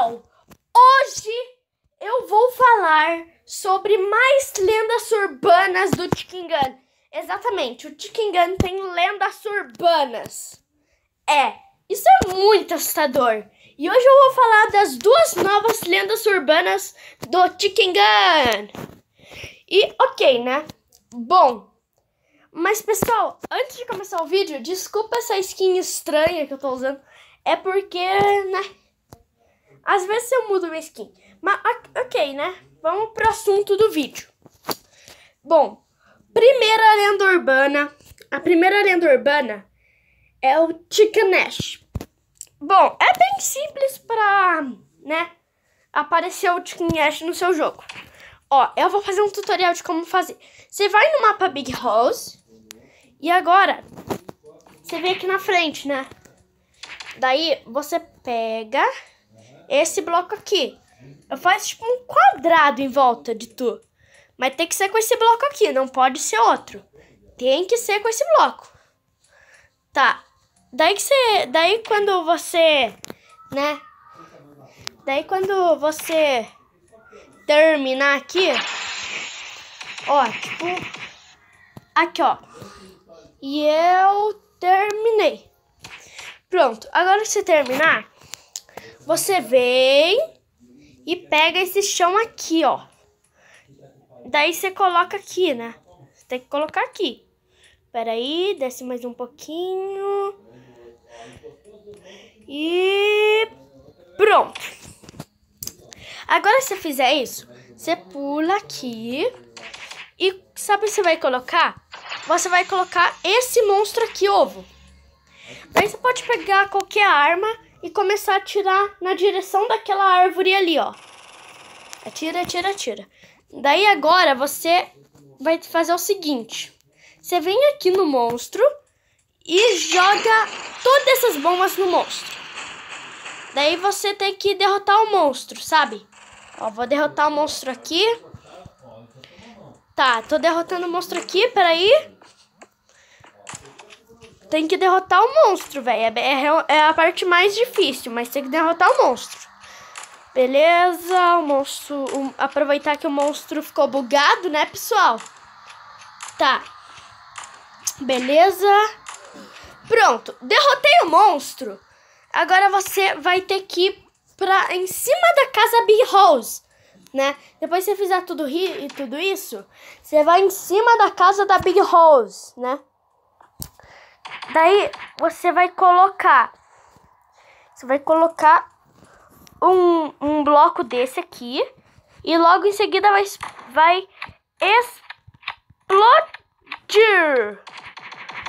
pessoal, hoje eu vou falar sobre mais lendas urbanas do Chicken Gun. Exatamente, o Chicken Gun tem lendas urbanas. Isso é muito assustador. E hoje eu vou falar das duas novas lendas urbanas do Chicken Gun. E ok, né? Bom, mas pessoal, antes de começar o vídeo, desculpa essa skin estranha que eu tô usando. É porque, né, às vezes eu mudo minha skin. Mas ok, né, vamos pro assunto do vídeo. Bom, primeira lenda urbana. A primeira lenda urbana é o Chicken Ash. Bom, é bem simples pra, né, aparecer o Chicken Ash no seu jogo. Ó, eu vou fazer um tutorial de como fazer. Você vai no mapa Big House e agora você vem aqui na frente, né? Daí você pega esse bloco aqui. Eu faço tipo um quadrado em volta de tu. Mas tem que ser com esse bloco aqui, não pode ser outro. Tem que ser com esse bloco. Tá. Daí quando você terminar aqui, ó, tipo, aqui, ó, e eu terminei. Pronto, agora que você terminar, você vem e pega esse chão aqui, ó, daí você coloca aqui, né, você tem que colocar aqui. Peraí, desce mais um pouquinho e pronto. Agora, se você fizer isso, você pula aqui e sabe o que você vai colocar? Você vai colocar esse monstro aqui, ovo. Daí você pode pegar qualquer arma e começar a atirar na direção daquela árvore ali, ó. Atira, atira, atira. Daí agora você vai fazer o seguinte. Você vem aqui no monstro e joga todas essas bombas no monstro. Daí você tem que derrotar o monstro, sabe? Ó, vou derrotar o monstro aqui. Tá, tô derrotando o monstro aqui, peraí. Tem que derrotar o monstro, velho. É a parte mais difícil, mas tem que derrotar o monstro. Beleza, o monstro... aproveitar que o monstro ficou bugado, né, pessoal? Tá. Beleza. Pronto, derrotei o monstro. Agora você vai ter que ir pra em cima da casa Big House, né? Depois que você fizer tudo isso, você vai em cima da casa da Big House, né? Daí você vai colocar... um bloco desse aqui. E logo em seguida vai explodir.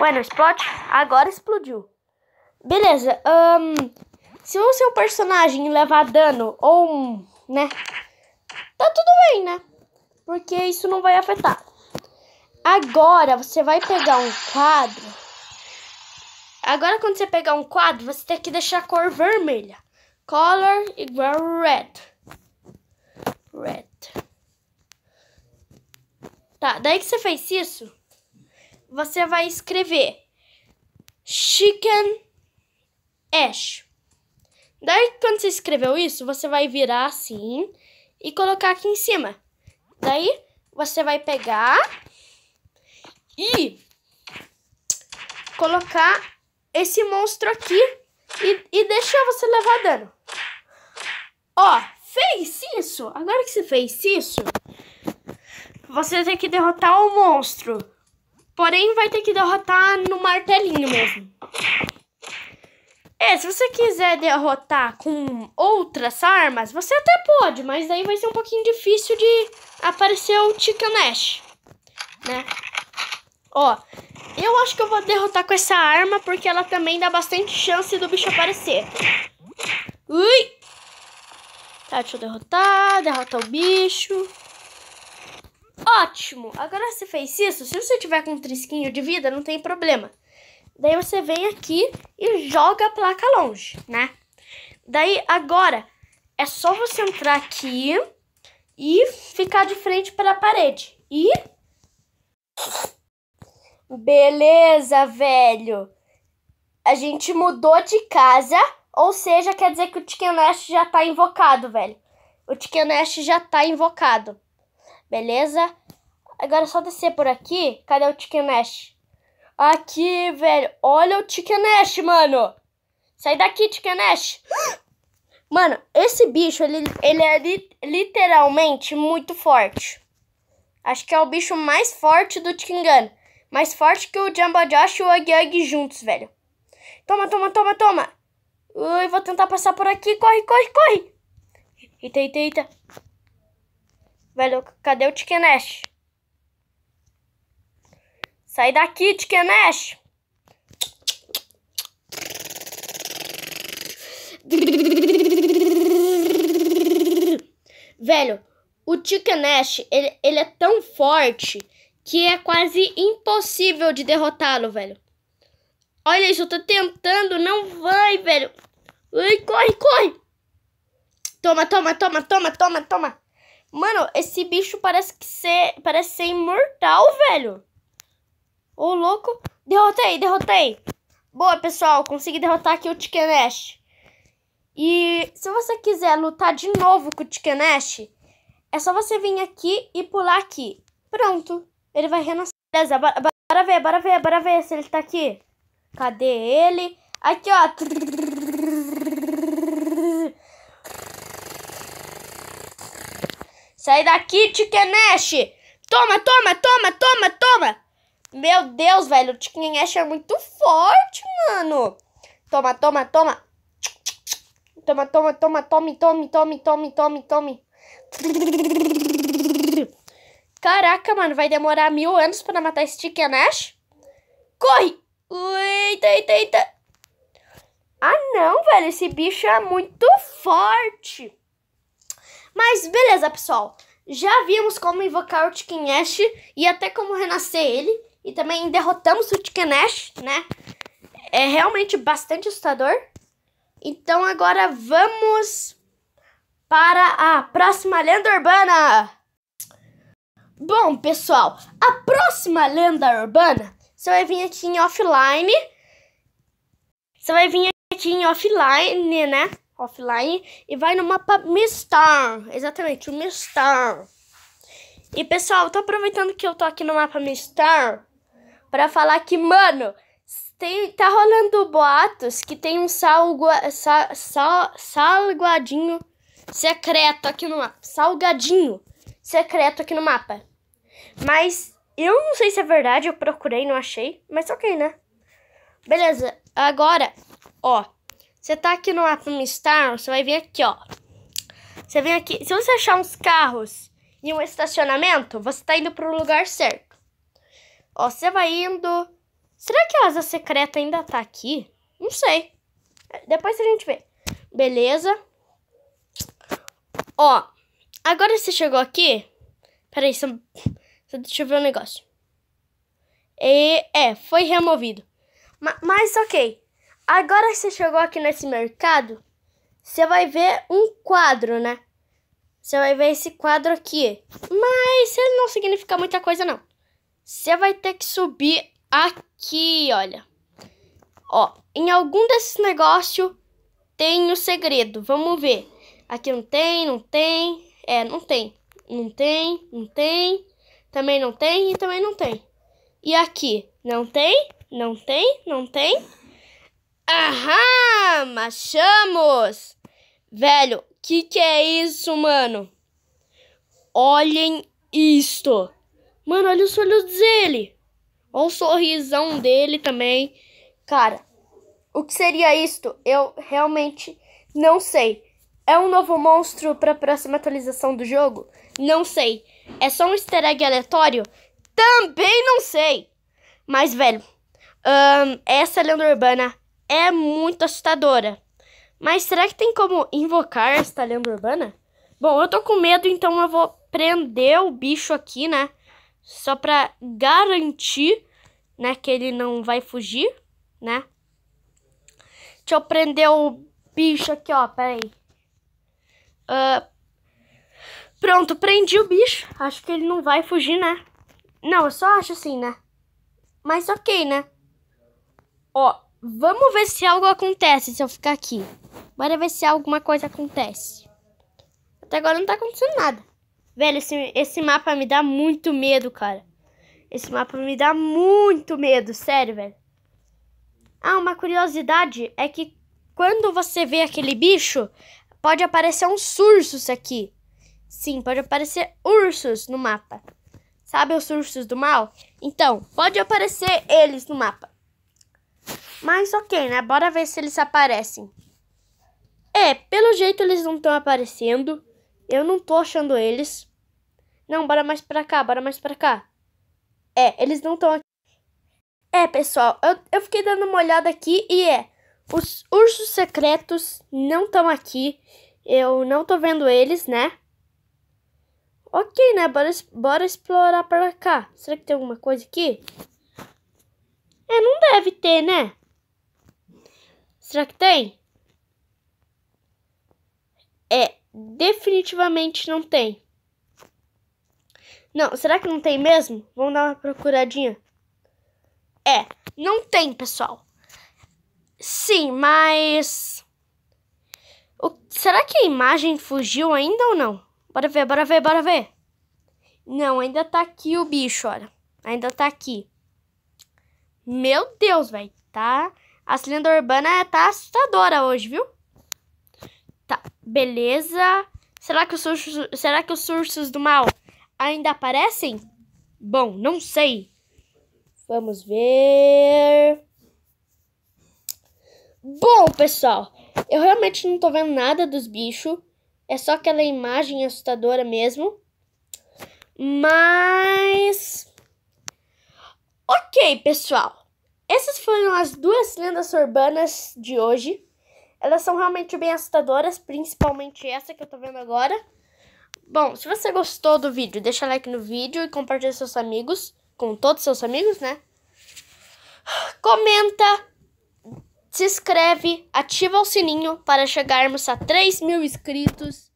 Ué, não explode? Agora explodiu. Beleza, se o seu personagem levar dano ou, né, tá tudo bem, né? Porque isso não vai afetar. Agora, você vai pegar um quadro. Agora, quando você pegar um quadro, você tem que deixar a cor vermelha. Color igual red. Red. Tá, daí que você fez isso, você vai escrever Chicken Ash. Daí, quando você escreveu isso, você vai virar assim e colocar aqui em cima. Daí, você vai pegar e colocar esse monstro aqui e deixar você levar dano. Ó, fez isso? Agora que você fez isso, você tem que derrotar o monstro. Porém, vai ter que derrotar no martelinho mesmo. Se você quiser derrotar com outras armas, você até pode, mas daí vai ser um pouquinho difícil de aparecer o Chicken Ash, né? Ó, eu acho que eu vou derrotar com essa arma, porque ela também dá bastante chance do bicho aparecer. Ui! Tá, deixa eu derrotar o bicho. Ótimo! Agora você fez isso, se você tiver com um trisquinho de vida, não tem problema. Daí você vem aqui e joga a placa longe, né? Daí agora é só você entrar aqui e ficar de frente para a parede. E... beleza, velho! A gente mudou de casa, Ou seja, quer dizer que o Chicken Nest já tá invocado, velho. O Chicken Nest já tá invocado. Beleza? Agora é só descer por aqui. Cadê o Chicken Nest? Aqui, velho. Olha o Chicken Nest, mano. Sai daqui, Chicken Nest. Mano, esse bicho, ele é literalmente muito forte. Acho que é o bicho mais forte do Chicken Gun. Mais forte que o Jambajashi e o Aguiang juntos, velho. Toma, toma, toma, toma. Ui, vou tentar passar por aqui. Corre, corre, corre. Eita, eita, eita. Velho, cadê o Chicken Ash? Sai daqui, Chicken Ash. Velho, o Chicken Ash, ele é tão forte que é quase impossível de derrotá-lo, velho. Olha isso, eu tô tentando, não vai, velho. Ai, corre, corre. Toma, toma, toma, toma, toma, toma. Mano, esse bicho parece ser imortal, velho. Ô, louco. Derrotei, derrotei. Boa, pessoal, consegui derrotar aqui o Chicken Ash. E se você quiser lutar de novo com o Chicken Ash, é só você vir aqui e pular aqui. Pronto. Ele vai renascer. Beleza, bora ver, bora ver, bora ver se ele tá aqui. Cadê ele? Aqui, ó. Sai daqui, Chicken Ash. Toma, toma, toma, toma, toma. Meu Deus, velho. O Chicken Ash é muito forte, mano. Toma, toma, toma. Toma, toma, toma, tome, tome, tome, tome, tome, tome. Caraca, mano, vai demorar 1000 anos pra matar esse Chicken Ash? Corre! Eita, eita, eita. Ah, não, velho, esse bicho é muito forte. Mas, beleza, pessoal. Já vimos como invocar o Chicken Ash e até como renascer ele. E também derrotamos o Chicken Ash, né? É realmente bastante assustador. Então, agora vamos para a próxima lenda urbana. Bom, pessoal, a próxima lenda urbana, você vai vir aqui em offline. Você vai vir aqui em offline, né? Offline. E vai no mapa Mistar. Exatamente, o Mistar. E, pessoal, eu tô aproveitando que eu tô aqui no mapa Mistar pra falar que, mano, tá rolando boatos que tem um salgadinho secreto aqui no mapa. Salgadinho secreto aqui no mapa. Mas eu não sei se é verdade, eu procurei, não achei. Mas ok, né? Beleza, agora, ó. Você tá aqui no mapa Mistar, você vai vir aqui, ó. Você vem aqui. Se você achar uns carros e um estacionamento, você tá indo pro lugar certo. Ó, você vai indo. Será que a Asa Secreta ainda tá aqui? Não sei. Depois a gente vê. Beleza. Ó. Agora você chegou aqui. Peraí, deixa eu ver um negócio. Foi removido. Mas ok. Agora você chegou aqui nesse mercado. Você vai ver um quadro, né? Você vai ver esse quadro aqui. Mas ele não significa muita coisa, não. Você vai ter que subir aqui, olha. Ó, em algum desses negócios tem o segredo. Vamos ver. Aqui não tem, não tem. Não tem. Não tem, não tem. Também não tem e também não tem. E aqui? Não tem, não tem, não tem. Aham, achamos! Velho, que é isso, mano? Olhem isto. Mano, olha os olhos dele. Olha o sorrisão dele também. Cara, o que seria isto? Eu realmente não sei. É um novo monstro para a próxima atualização do jogo? Não sei. É só um easter egg aleatório? Também não sei. Mas, velho, essa lenda urbana é muito assustadora. Mas será que tem como invocar essa lenda urbana? Bom, eu tô com medo, então eu vou prender o bicho aqui, né? Só pra garantir, né, que ele não vai fugir, né? Deixa eu prender o bicho aqui, ó. Peraí. Pronto, prendi o bicho. Acho que ele não vai fugir, né? Não, eu só acho assim, né? Mas ok, né? Ó, vamos ver se algo acontece se eu ficar aqui. Bora ver se alguma coisa acontece. Até agora não tá acontecendo nada. Velho, esse mapa me dá muito medo, cara. Esse mapa me dá muito medo, sério, velho. Ah, uma curiosidade é que quando você vê aquele bicho, pode aparecer uns ursos aqui. Sim, pode aparecer ursos no mapa. Sabe os ursos do mal? Então, pode aparecer eles no mapa. Mas ok, né? Bora ver se eles aparecem. É, pelo jeito eles não estão aparecendo. Eu não tô achando eles. Não, bora mais pra cá, bora mais pra cá. É, eles não estão aqui. É, pessoal, eu fiquei dando uma olhada aqui e os ursos secretos não estão aqui. Eu não tô vendo eles, né? Ok, né? Bora explorar pra cá. Será que tem alguma coisa aqui? É, não deve ter, né? Será que tem? É, definitivamente não tem. Não, será que não tem mesmo? Vamos dar uma procuradinha. É, não tem, pessoal. Sim, mas... Será que a imagem fugiu ainda ou não? Bora ver, bora ver, bora ver. Não, ainda tá aqui o bicho, olha. Ainda tá aqui. Meu Deus, velho. Tá... A lenda urbana tá assustadora hoje, viu? Tá, beleza. Será que os ursos do mal ainda aparecem? Bom, não sei. Vamos ver. Bom, pessoal, eu realmente não tô vendo nada dos bichos. É só aquela imagem assustadora mesmo. Mas... Ok, pessoal. Essas foram as duas lendas urbanas de hoje. Elas são realmente bem assustadoras, principalmente essa que eu tô vendo agora. Bom, se você gostou do vídeo, deixa like no vídeo e compartilha com seus amigos. Com todos os seus amigos, né? Comenta, se inscreve, ativa o sininho para chegarmos a 3.000 inscritos.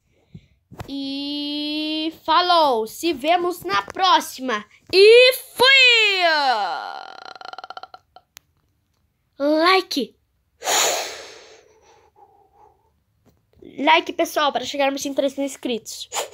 E falou! Se vemos na próxima! E fui! Like! Like, pessoal, para chegarmos em 3.000 inscritos.